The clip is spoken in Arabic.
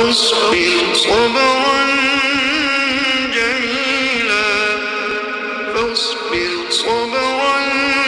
فاصبر صبرا جميلا، فاصبر صبرا